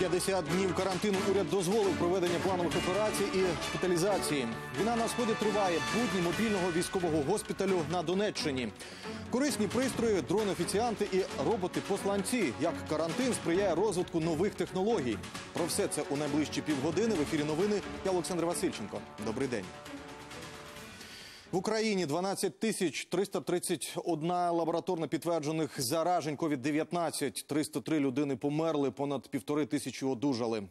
50 днів карантину уряд дозволив проведення планових операцій і шпиталізації. Війна на Сході триває. Будні мобільного військового госпіталю на Донеччині. Корисні пристрої, дрони-офіціанти і роботи-посланці. Як карантин сприяє розвитку нових технологій. Про все це у найближчі півгодини. В ефірі новини. Я Олександр Васильченко. Добрий день. В Україні 12 331 лабораторно підтверджених заражень COVID-19. 303 людини померли, понад 1500 одужали.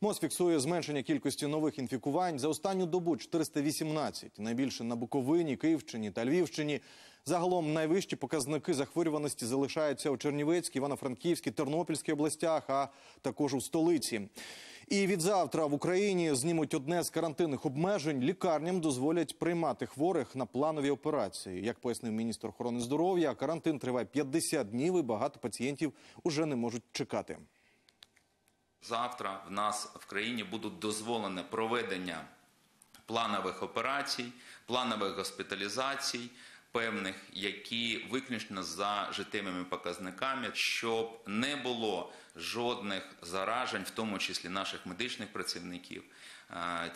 МОЗ фіксує зменшення кількості нових інфікувань. За останню добу 418. Найбільше на Буковині, Київщині та Львівщині. Загалом найвищі показники захворюваності залишаються у Чернівецькій, Івано-Франківській, Тернопільській областях, а також у столиці. І від завтра в Україні знімуть одне з карантинних обмежень. Лікарням дозволять приймати хворих на планові операції. Як пояснив міністр охорони здоров'я, карантин триває 50 днів і багато пацієнтів уже не можуть чекати. Завтра в нас в країні будуть дозволені проведення планових операцій, планових госпіталізацій, певних, які виключно за життєвими показниками, щоб не було жодних заражень, в тому числі наших медичних працівників.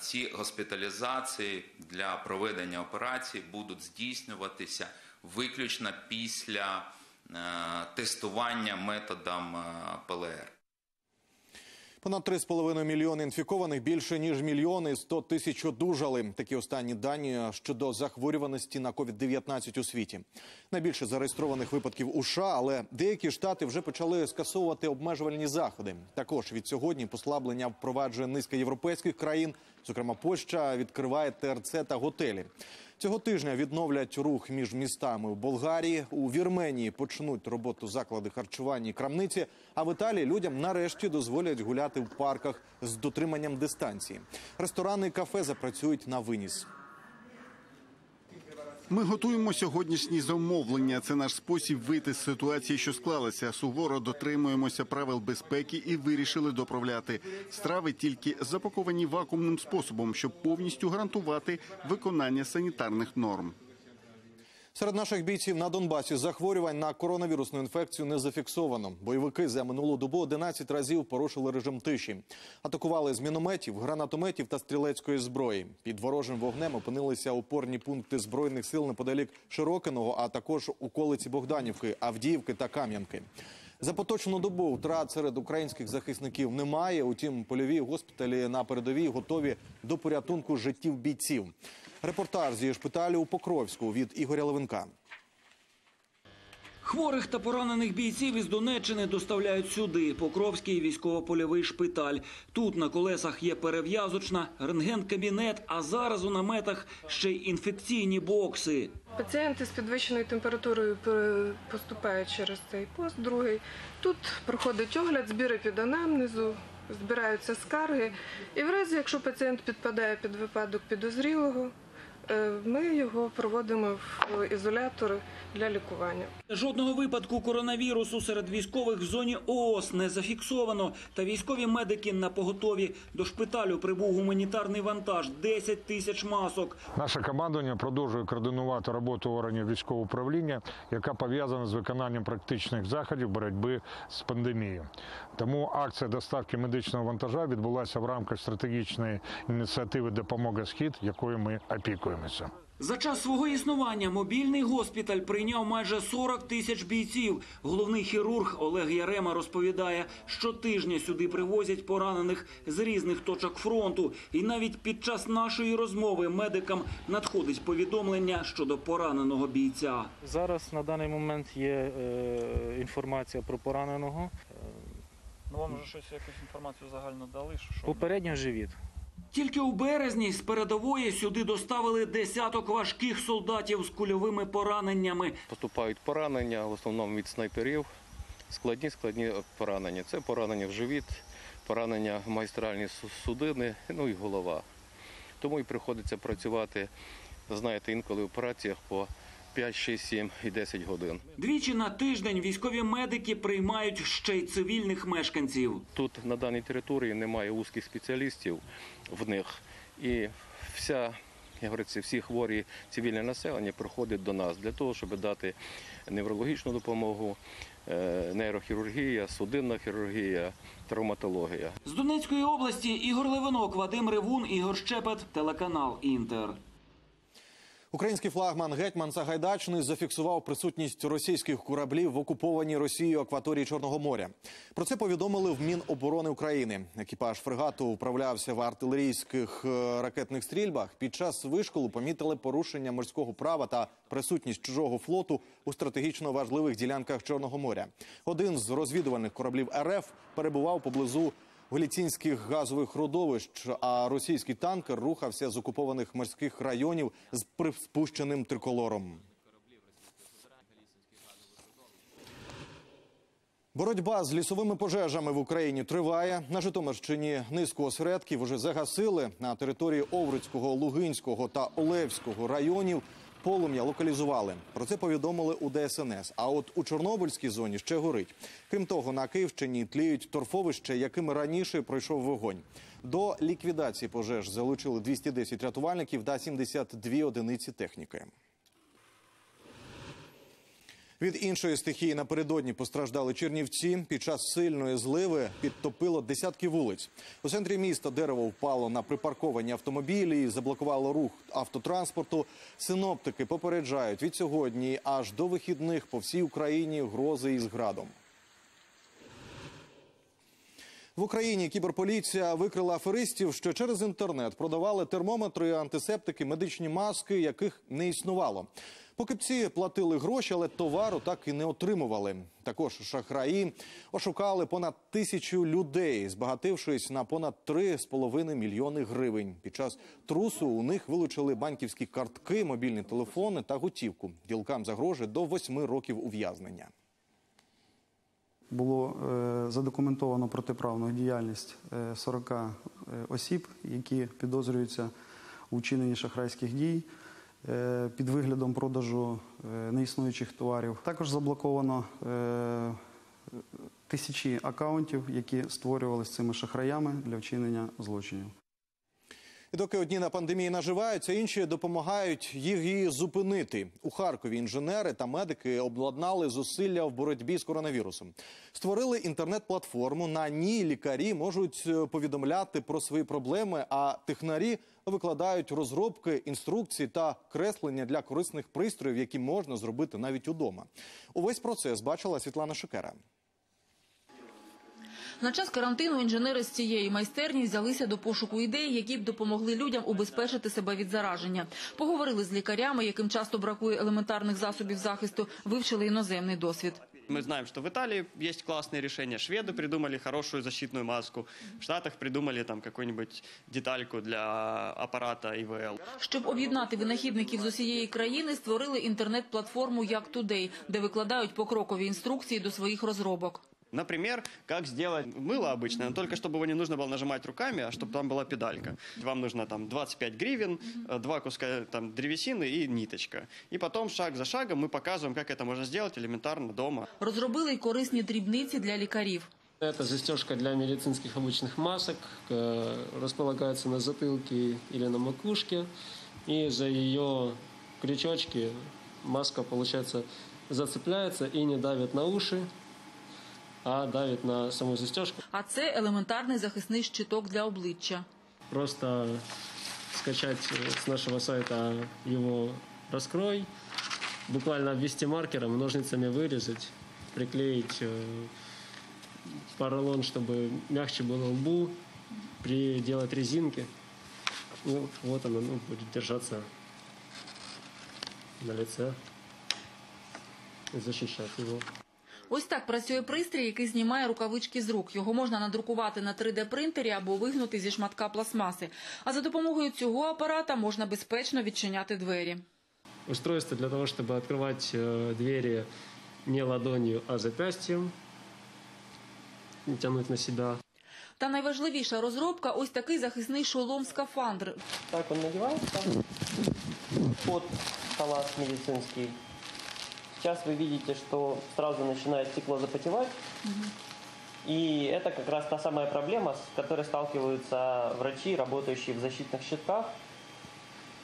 Ці госпіталізації для проведення операцій будуть здійснюватися виключно після тестування методом ПЛР. Понад 3,5 мільйони інфікованих, більше ніж 1 мільйон 100 тисяч одужали. Такі останні дані щодо захворюваності на COVID-19 у світі. Найбільше зареєстрованих випадків у США, але деякі штати вже почали скасовувати обмежувальні заходи. Також від сьогодні послаблення впроваджує низка європейських країн, зокрема Польща відкриває ТРЦ та готелі. Цього тижня відновлять рух між містами у Болгарії, у Вірменії почнуть роботу заклади харчування і крамниці, а в Італії людям нарешті дозволять гуляти в парках з дотриманням дистанції. Ресторани і кафе запрацюють на виніс. Ми готуємо сьогоднішні замовлення. Це наш спосіб вийти з ситуації, що склалася. Суворо дотримуємося правил безпеки і вирішили доправляти страви тільки запаковані вакуумним способом, щоб повністю гарантувати виконання санітарних норм. Серед наших бійців на Донбасі захворювань на коронавірусну інфекцію не зафіксовано. Бойовики за минулу добу 11 разів порушили режим тиші. Атакували з мінометів, гранатометів та стрілецької зброї. Під ворожим вогнем опинилися опорні пункти Збройних сил неподалік Широкиного, а також околиці Богданівки, Авдіївки та Кам'янки. За поточну добу втрат серед українських захисників немає. Утім, польові госпіталі на передовій готові до порятунку життів бійців. Репортаж зі шпиталю у Покровську від Ігоря Левенка. Хворих та поранених бійців із Донеччини доставляють сюди – Покровський військово-польовий шпиталь. Тут на колесах є перев'язочна, рентген-кабінет, а зараз у наметах ще й інфекційні бокси. Пацієнти з підвищеною температурою поступають через цей пост, другий. Тут проходить огляд, збіри під анамнезу, збираються скарги. І в разі, якщо пацієнт підпадає під випадок підозрілого, ми його проводимо в ізолятор для лікування. Жодного випадку коронавірусу серед військових в зоні ООС не зафіксовано. Та військові медики на поготові. До шпиталю прибув гуманітарний вантаж – 10 тисяч масок. Наше командування продовжує координувати роботу органів військового управління, яка пов'язана з виконанням практичних заходів боротьби з пандемією. Тому акція доставки медичного вантажа відбулася в рамках стратегічної ініціативи «Допомога Схід», якою ми опікуємо. За час свого існування мобільний госпіталь прийняв майже 40 тисяч бійців. Головний хірург Олег Ярема розповідає, щотижня сюди привозять поранених з різних точок фронту. І навіть під час нашої розмови медикам надходить повідомлення щодо пораненого бійця. Зараз на даний момент є інформація про пораненого. Вам вже якусь інформацію загально дали? Попередньо живіт. Тільки у березні з передової сюди доставили десяток важких солдатів з кульовими пораненнями. Поступають поранення, в основному від снайперів, складні поранення. Це поранення в живіт, поранення в магістральні судини, ну і голова. Тому і приходиться працювати, знаєте, інколи в операціях по 5, 6, 7 і 10 годин. Двічі на тиждень військові медики приймають ще й цивільних мешканців. Тут на даній території немає вузьких спеціалістів в них. І вся як говориться, всі хворі цивільне населення приходить до нас для того, щоб дати неврологічну допомогу, нейрохірургія, судинна хірургія, травматологія. З Донецької області Ігор Левенко, Вадим Ревун, Ігор Щепет, телеканал «Інтер». Український флагман «Гетман Сагайдачний» зафіксував присутність російських кораблів в окупованій Росією акваторії Чорного моря. Про це повідомили в Міноборони України. Екіпаж фрегату управлявся в артилерійських ракетних стрільбах. Під час вишколу помітили порушення морського права та присутність чужого флоту у стратегічно важливих ділянках Чорного моря. Один з розвідувальних кораблів РФ перебував поблизу галіцинських газових родовищ, а російський танкер рухався з окупованих морських районів з приспущеним триколором. Боротьба з лісовими пожежами в Україні триває. На Житомирщині низку осередків уже загасили. На території Овруцького, Лугинського та Олевського районів полум'я локалізували. Про це повідомили у ДСНС. А от у Чорнобильській зоні ще горить. Крім того, на Київщині тліють торфовища, якими раніше пройшов вогонь. До ліквідації пожеж залучили 210 рятувальників та 72 одиниці техніки. Від іншої стихії напередодні постраждали Чернівці. Під час сильної зливи підтопило десятки вулиць. У центрі міста дерево впало на припарковані автомобілі і заблокувало рух автотранспорту. Синоптики попереджають, від сьогодні аж до вихідних по всій Україні грози із градом. В Україні кіберполіція викрила аферистів, що через інтернет продавали термометри, антисептики, медичні маски, яких не існувало. Покупці платили гроші, але товару так і не отримували. Також шахраї ошукали понад 1000 людей, збагатившись на понад 3,5 мільйони гривень. Під час трусу у них вилучили банківські картки, мобільні телефони та готівку. Ділкам загрожує до 8 років ув'язнення. Було задокументовано протиправну діяльність 40 осіб, які підозрюються у вчиненні шахрайських дій під виглядом продажу неіснуючих товарів. Також заблоковано тисячі акаунтів, які створювалися цими шахраями для вчинення злочинів. І доки одні на пандемії наживаються, інші допомагають її зупинити. У Харкові інженери та медики обладнали зусилля в боротьбі з коронавірусом. Створили інтернет-платформу, на ній лікарі можуть повідомляти про свої проблеми, а технарі викладають розробки, інструкції та креслення для корисних пристроїв, які можна зробити навіть удома. Увесь процес бачила Світлана Шикера. На час карантину інженери з цієї майстерні взялися до пошуку ідей, які б допомогли людям убезпечити себе від зараження. Поговорили з лікарями, яким часто бракує елементарних засобів захисту, вивчили іноземний досвід. Мы знаем, что в Италии есть классные решения. Шведы придумали хорошую защитную маску. В Штатах придумали там какую-нибудь детальку для апарата ІВЛ. Щоб об'єднати винахідників з усієї країни, створили інтернет-платформу «ЯкТудей», де викладають покрокові інструкції до своїх розробок. Например, как сделать мыло обычное, но только чтобы его не нужно было нажимать руками, а чтобы там была педалька. Вам нужно там 25 гривен, 2 куска там древесины и ниточка. И потом шаг за шагом мы показываем, как это можно сделать элементарно дома. Розробили й корисні дрібниці для лікарів. Это застежка для медицинских обычных масок, располагается на затылке или на макушке. И за ее крючочки маска, получается, зацепляется и не давит на уши, а давить на саму застежку. А це елементарний захисний щиток для обличчя. Просто скачати з нашого сайту його розкрой, буквально обвести маркером, ножницями вирізати, приклеїти поролон, щоб м'якше було лбу, приделать резинки. Ну, вот оно, ну, буде держатися на лице і захищати його. Ось так працює пристрій, який знімає рукавички з рук. Його можна надрукувати на 3D-принтері або вигнути зі шматка пластмаси. А за допомогою цього апарата можна безпечно відчиняти двері. Устройство для того, щоб відкривати двері не ладонью, а зап'ястям, тягнути на себе. Та найважливіша розробка – ось такий захисний шолом-скафандр. Так він надівається під халат медицинський. Сейчас вы видите, что сразу начинает стекло запотевать. И это как раз та самая проблема, с которой сталкиваются врачи, работающие в защитных щитках.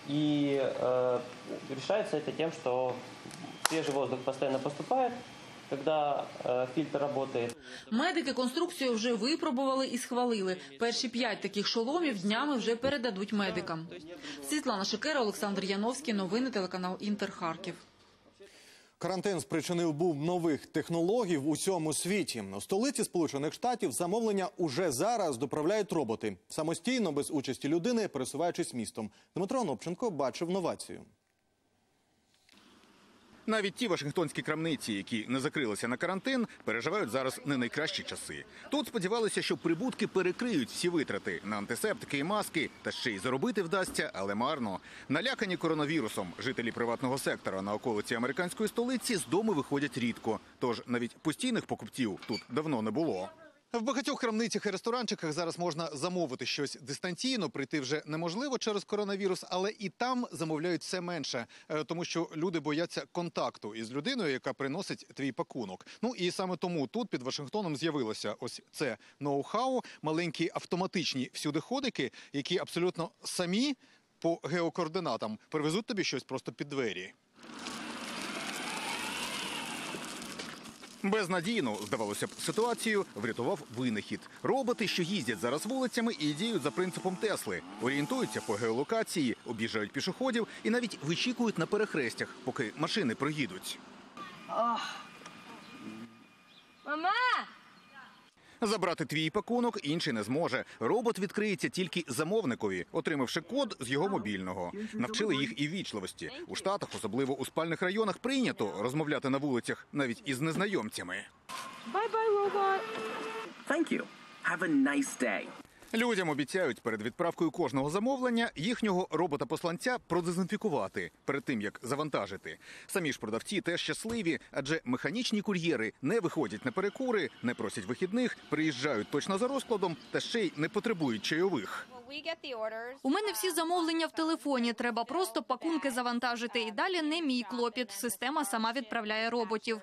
И решается это тем, что свежий воздух постоянно поступает, когда фильтр работает. Медики конструкцію вже випробували і схвалили. Перші 5 таких шоломів днями вже передадуть медикам. Світлана Шикера, Олександр Яновський, новини телеканал Інтерхарків. Карантин спричинив бум нових технологій в усьому світі. У столиці Сполучених Штатів замовлення уже зараз доправляють роботи. Самостійно, без участі людини, пересуваючись містом. Дмитро Анопченко бачив новацію. Навіть ті вашингтонські крамниці, які не закрилися на карантин, переживають зараз не найкращі часи. Тут сподівалися, що прибутки перекриють всі витрати на антисептики і маски, та ще й заробити вдасться, але марно. Налякані коронавірусом, жителі приватного сектора на околиці американської столиці з дому виходять рідко. Тож навіть постійних покупців тут давно не було. В багатьох крамницях і ресторанчиках зараз можна замовити щось дистанційно, прийти вже неможливо через коронавірус, але і там замовляють все менше, тому що люди бояться контакту із людиною, яка приносить твій пакунок. Ну і саме тому тут під Вашингтоном з'явилося ось це ноу-хау, маленькі автоматичні всюдиходики, які абсолютно самі по геокоординатам привезуть тобі щось просто під двері. Безнадійно, здавалося б, ситуацію врятував винахід. Роботи, що їздять зараз вулицями і діють за принципом Тесли. Орієнтуються по геолокації, об'їжджають пішоходів і навіть вичікують на перехрестях, поки машини проїдуть. Мама! Забрати твій пакунок інший не зможе. Робот відкриється тільки замовникові, отримавши код з його мобільного. Навчили їх і ввічливості. У Штатах, особливо у спальних районах, прийнято розмовляти на вулицях навіть із незнайомцями. Bye-bye, робот. Thank you. Have a nice day. Людям обіцяють перед відправкою кожного замовлення їхнього робота-посланця продезінфікувати, перед тим, як завантажити. Самі ж продавці теж щасливі, адже механічні кур'єри не виходять на перекури, не просять вихідних, приїжджають точно за розкладом та ще й не потребують чайових. У мене всі замовлення в телефоні, треба просто пакунки завантажити. І далі не мій клопіт, система сама відправляє роботів.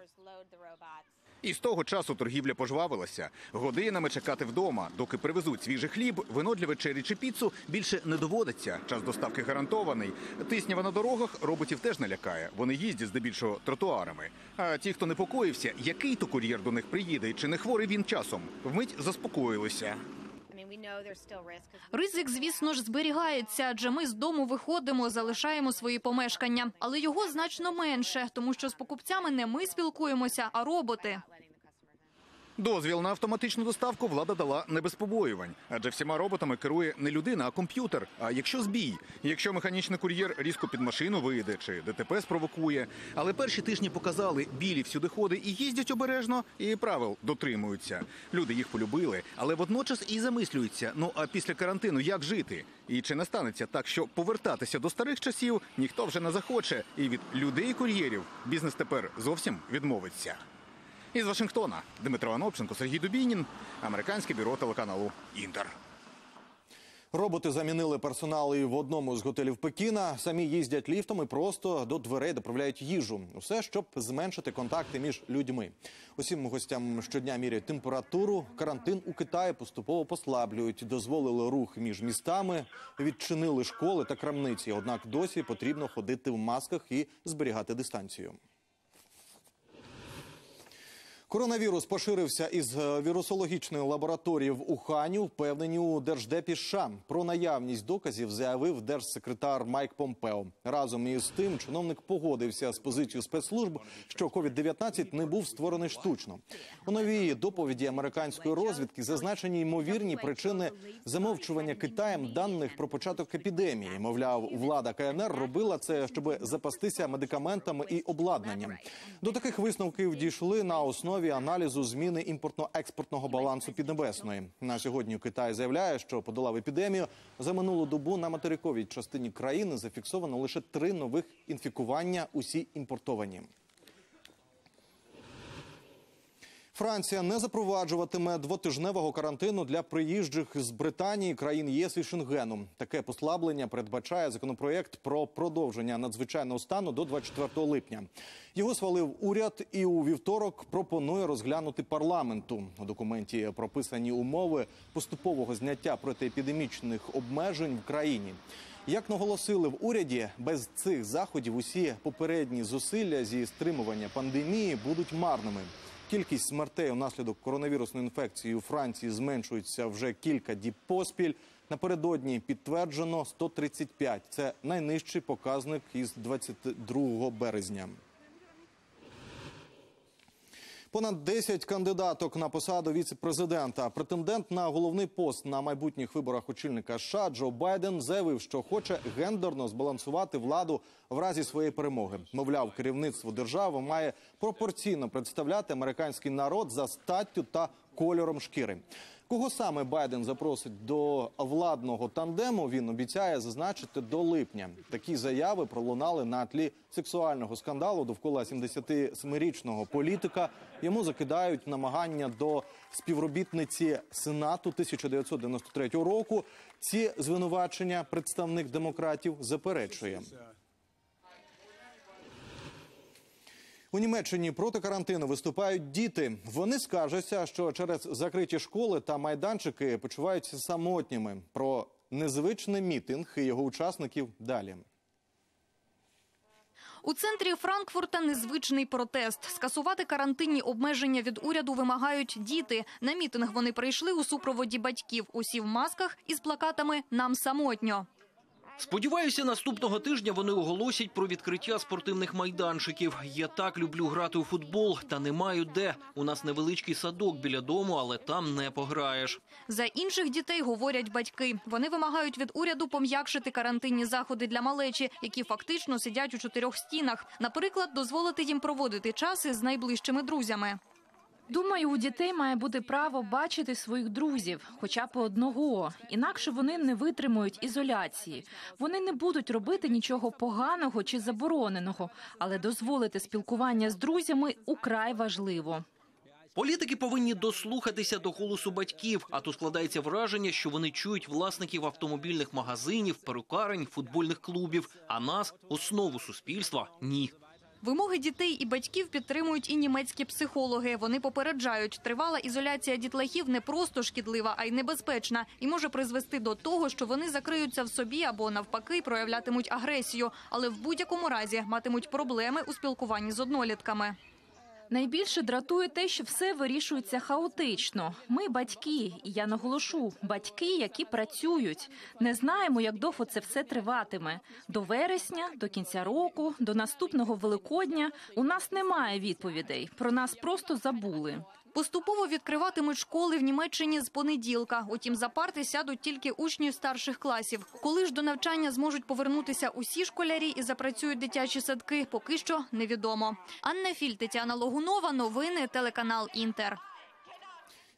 І з того часу торгівля пожвавилася. Годинами чекати вдома, доки привезуть свіжий хліб, вино для вечері чи піцу, більше не доводиться. Час доставки гарантований. Тиснява на дорогах роботів теж не лякає. Вони їздять здебільшого тротуарами. А ті, хто непокоївся, який то кур'єр до них приїде і чи не хворий він часом, вмить заспокоїлися. Ризик, звісно ж, зберігається, адже ми з дому виходимо, залишаємо свої помешкання. Але його значно менше, тому що з покупцями не ми спілкуємося, а роботи. Дозвіл на автоматичну доставку влада дала не без побоювань. Адже всіма роботами керує не людина, а комп'ютер. А якщо збій? Якщо механічний кур'єр різко під машину вийде чи ДТП спровокує. Але перші тижні показали, білі всюдиходи і їздять обережно, і правил дотримуються. Люди їх полюбили, але водночас і замислюються, ну а після карантину як жити? І чи не станеться так, що повертатися до старих часів ніхто вже не захоче. І від людей-кур'єрів бізнес тепер зовсім відмовиться. Із Вашингтона Дмитро Анопченко, Сергій Дубійнін, американське бюро телеканалу «Інтер». Роботи замінили персонал і в одному з готелів Пекіна. Самі їздять ліфтом і просто до дверей доправляють їжу. Усе, щоб зменшити контакти між людьми. Усім гостям щодня міряють температуру. Карантин у Китаї поступово послаблюють. Дозволили рух між містами, відчинили школи та крамниці. Однак досі потрібно ходити в масках і зберігати дистанцію. Коронавірус поширився із вірусологічної лабораторії в Ухані, впевнені у Держдепі США. Про наявність доказів заявив держсекретар Майк Помпео. Разом із тим, чиновник погодився з позицією спецслужб, що COVID-19 не був створений штучно. У новій доповіді американської розвідки зазначені ймовірні причини замовчування Китаєм даних про початок епідемії. Мовляв, влада КНР робила це, щоб запастися медикаментами і обладнанням. До таких висновків дійшли на основі аналізу зміни імпортно-експортного балансу Піднебесної. На сьогодні Китай заявляє, що подолав епідемію. За минулу добу на материковій частині країни зафіксовано лише 3 нових інфікування, усі імпортовані. Франція не запроваджуватиме двотижневого карантину для приїжджих з Британії, країн ЄС і Шенгену. Таке послаблення передбачає законопроєкт про продовження надзвичайного стану до 24 липня. Його схвалив уряд і у вівторок пропонує розглянути парламенту. У документі прописані умови поступового зняття протиепідемічних обмежень в країні. Як наголосили в уряді, без цих заходів усі попередні зусилля зі стримування пандемії будуть марними. Кількість смертей унаслідок коронавірусної інфекції у Франції зменшується вже кілька діб поспіль. Напередодні підтверджено 135. Це найнижчий показник із 22 березня. Понад 10 кандидаток на посаду віце-президента. Претендент на головний пост на майбутніх виборах очільника США Джо Байден заявив, що хоче гендерно збалансувати владу в разі своєї перемоги. Мовляв, керівництво держави має пропорційно представляти американський народ за статтю та кольором шкіри. Кого саме Байден запросить до владного тандему, він обіцяє зазначити до липня. Такі заяви пролунали на тлі сексуального скандалу довкола 77-річного політика. Йому закидають намагання до співробітниці Сенату 1993 року. Ці звинувачення представник демократів заперечує. У Німеччині проти карантину виступають діти. Вони скаржаться, що через закриті школи та майданчики почуваються самотніми. Про незвичний мітинг і його учасників далі. У центрі Франкфурта незвичний протест. Скасувати карантинні обмеження від уряду вимагають діти. На мітинг вони прийшли у супроводі батьків. Усі в масках із плакатами «Нам самотньо». Сподіваюся, наступного тижня вони оголосять про відкриття спортивних майданчиків. Я так люблю грати у футбол, та не маю де. У нас невеличкий садок біля дому, але там не пограєш. За інших дітей говорять батьки. Вони вимагають від уряду пом'якшити карантинні заходи для малечі, які фактично сидять у 4 стінах. Наприклад, дозволити їм проводити час із найближчими друзями. Думаю, у дітей має бути право бачити своїх друзів, хоча б по одного. Інакше вони не витримують ізоляції. Вони не будуть робити нічого поганого чи забороненого, але дозволити спілкування з друзями украй важливо. Політики повинні дослухатися до голосу батьків, а то складається враження, що вони чують власників автомобільних магазинів, перукарень, футбольних клубів, а нас, основу суспільства, ні. Вимоги дітей і батьків підтримують і німецькі психологи. Вони попереджають, тривала ізоляція дітлахів не просто шкідлива, а й небезпечна. І може призвести до того, що вони закриються в собі або навпаки проявлятимуть агресію. Але в будь-якому разі матимуть проблеми у спілкуванні з однолітками. Найбільше дратує те, що все вирішується хаотично. Ми батьки, і я наголошу, батьки, які працюють. Не знаємо, як довго це все триватиме. До вересня, до кінця року, до наступного Великодня. У нас немає відповідей, про нас просто забули. Поступово відкриватимуть школи в Німеччині з понеділка. Утім, за парти сядуть тільки учні старших класів. Коли ж до навчання зможуть повернутися усі школярі і запрацюють дитячі садки, поки що невідомо. Анна Філь, Тетяна Логунова, новини, телеканал «Інтер».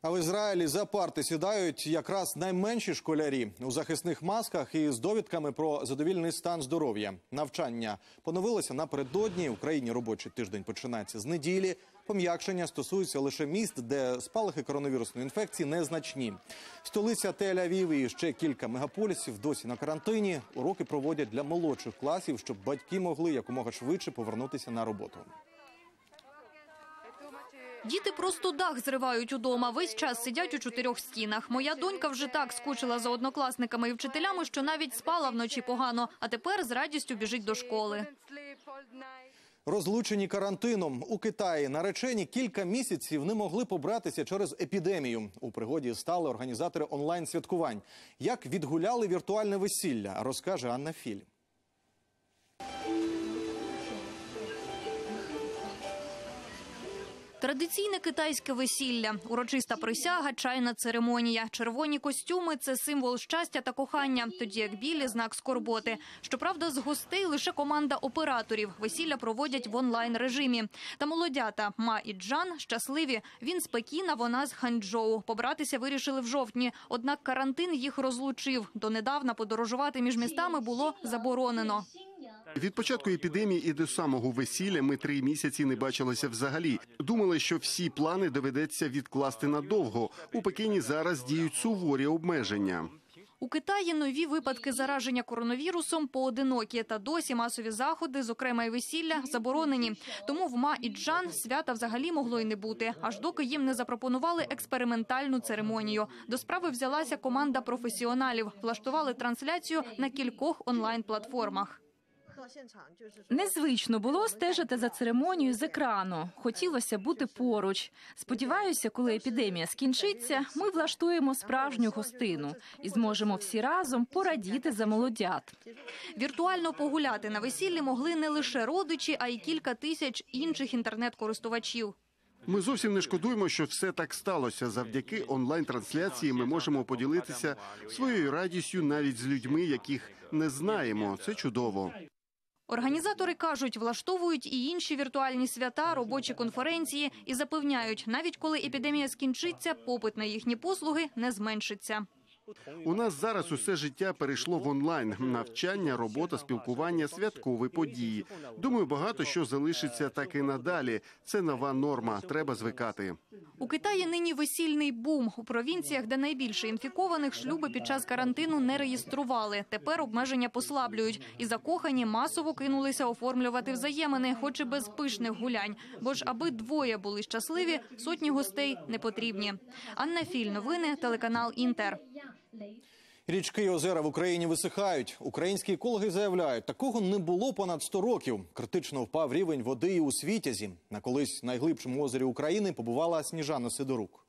А в Ізраїлі за парти сідають якраз найменші школярі у захисних масках і з довідками про задовільний стан здоров'я. Навчання поновилося напередодні. В країні робочий тиждень починається з неділі. Пом'якшення стосуються лише міст, де спалахи коронавірусної інфекції незначні. Столиця Тель-Авів і ще кілька мегаполісів досі на карантині. Уроки проводять для молодших класів, щоб батьки могли якомога швидше повернутися на роботу. Діти просто дах зривають удома, весь час сидять у 4 стінах. Моя донька вже так скучила за однокласниками і вчителями, що навіть спала вночі погано, а тепер з радістю біжить до школи. Розлучені карантином. У Китаї наречені кілька місяців не могли побратися через епідемію. У пригоді стали організатори онлайн-святкувань. Як відгуляли віртуальне весілля, розкаже Анна Філь. Традиційне китайське весілля. Урочиста присяга, чайна церемонія. Червоні костюми – це символ щастя та кохання, тоді як білі – знак скорботи. Щоправда, з гостей лише команда операторів. Весілля проводять в онлайн-режимі. Та молодята Ма і Джан щасливі. Він з Пекіна, вона з Ханчжоу. Побратися вирішили в жовтні. Однак карантин їх розлучив. Донедавна подорожувати між містами було заборонено. Від початку епідемії і до самого весілля ми 3 місяці не бачилися взагалі. Думали, що всі плани доведеться відкласти надовго. У Пекіні зараз діють суворі обмеження. У Китаї нові випадки зараження коронавірусом поодинокі. Та досі масові заходи, зокрема і весілля, заборонені. Тому в Ма і Джан свята взагалі могло й не бути, аж доки їм не запропонували експериментальну церемонію. До справи взялася команда професіоналів. Влаштували трансляцію на кількох онлайн-платформах. Незвично було стежити за церемонією з екрану. Хотілося бути поруч. Сподіваюся, коли епідемія скінчиться, ми влаштуємо справжню гостину і зможемо всі разом порадіти за молодят. Віртуально погуляти на весіллі могли не лише родичі, а й кілька тисяч інших інтернет-користувачів. Ми зовсім не шкодуємо, що все так сталося. Завдяки онлайн-трансляції ми можемо поділитися своєю радістю навіть з людьми, яких не знаємо. Це чудово. Організатори кажуть, влаштовують і інші віртуальні свята, робочі конференції і запевняють, навіть коли епідемія скінчиться, попит на їхні послуги не зменшиться. У нас зараз усе життя перейшло в онлайн. Навчання, робота, спілкування, святкові події. Думаю, багато що залишиться так і надалі. Це нова норма, треба звикати. У Китаї нині весільний бум. У провінціях, де найбільше інфікованих, шлюби під час карантину не реєстрували. Тепер обмеження послаблюють. І закохані масово кинулися оформлювати взаємини, хоч і без пишних гулянь. Бо ж аби двоє були щасливі, сотні гостей не потрібні. Анна Філь, новини, телеканал Інтер. Річки і озера в Україні висихають. Українські екологи заявляють, такого не було понад 100 років. Критично впав рівень води і у Світязі. На колись найглибшому озері України побувала Сніжана Сидорук.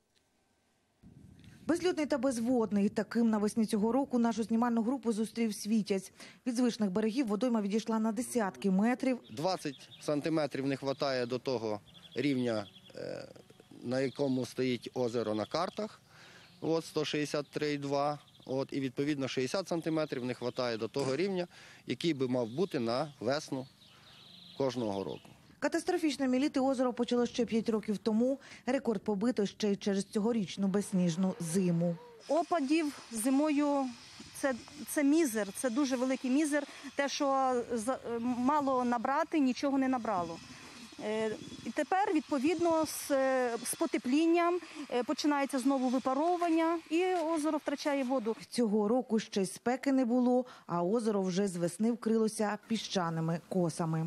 Безлюдний та безводний. Таким навесні цього року нашу знімальну групу зустрів Світязь. Від звичних берегів водойма відійшла на десятки метрів. 20 сантиметрів не вистачає до того рівня, на якому стоїть озеро на картах. От 163,2, і відповідно 60 сантиметрів не вистачає до того рівня, який би мав бути на весну кожного року. Катастрофічно міліти озеро почало ще 5 років тому. Рекорд побито ще й через цьогорічну безсніжну зиму. Опадів зимою це мізер, це дуже великий мізер. Те, що мало набрати, нічого не набрало. І тепер, відповідно, з потеплінням починається знову випаровування і озеро втрачає воду. Цього року ще й спеки не було, а озеро вже з весни вкрилося піщаними косами.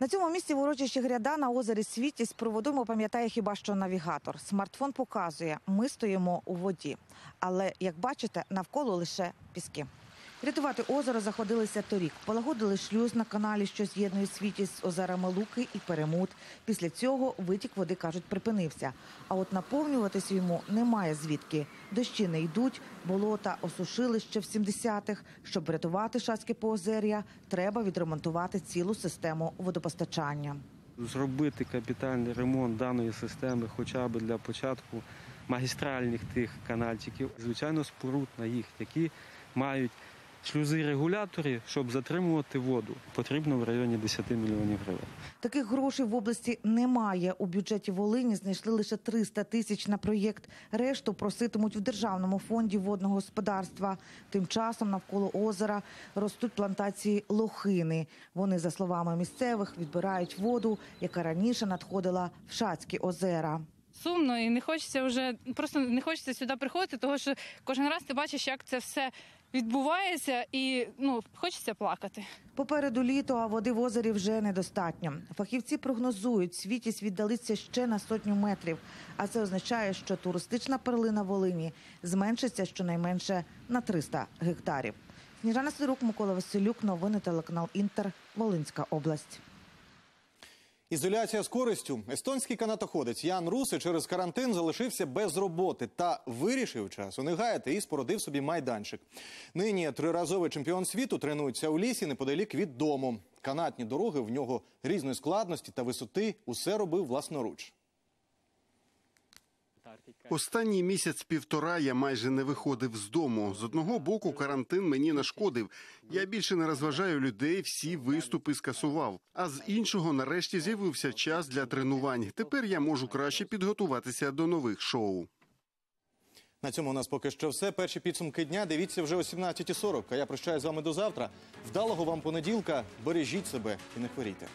На цьому місці урочище гряда на озері Світість про водойму пам'ятає хіба що навігатор. Смартфон показує – ми стоїмо у воді. Але, як бачите, навколо лише піски. Рятувати озеро заходилися торік. Полагодили шлюз на каналі, що з'єднує Світість з озерами Луки і Перемут. Після цього витік води, кажуть, припинився. А от наповнюватись йому немає звідки. Дощі не йдуть, болота осушили ще в 70-х. Щоб рятувати шацьке поозер'я, треба відремонтувати цілу систему водопостачання. Зробити капітальний ремонт даної системи хоча б для початку магістральних тих канальчиків. Звичайно, споруд на їх, які мають шлюзи-регулятори, щоб затримувати воду, потрібно в районі 10 мільйонів гривень. Таких грошей в області немає. У бюджеті Волині знайшли лише 300 тисяч на проєкт. Решту проситимуть в Державному фонді водного господарства. Тим часом навколо озера ростуть плантації лохини. Вони, за словами місцевих, відбирають воду, яка раніше надходила в шацькі озера. Сумно і не хочеться вже, просто не хочеться сюди приходити, тому що кожен раз ти бачиш, як це все відбувається, і хочеться плакати. Попереду літо, а води в озері вже недостатньо. Фахівці прогнозують, Світість віддалиться ще на 100 метрів. А це означає, що туристична перлина Волині зменшиться щонайменше на 300 гектарів. Сніжана Сидорук, Микола Василюк, новини телеканал Інтер, Волинська область. Ізоляція з користю. Естонський канатоходець Ян Руси через карантин залишився без роботи та вирішив часу не гаяти і спорудив собі майданчик. Нині 3-разовий чемпіон світу тренується у лісі неподалік від дому. Канатні дороги в нього різної складності та висоти усе робив власноруч. Останній місяць-півтора я майже не виходив з дому. З одного боку, карантин мені нашкодив. Я більше не розважаю людей, всі виступи скасував. А з іншого, нарешті, з'явився час для тренувань. Тепер я можу краще підготуватися до нових шоу. На цьому у нас поки що все. Перші підсумки дня дивіться вже о 17:40. А я прощаюсь з вами до завтра. Вдалого вам понеділка. Бережіть себе і не хворійте.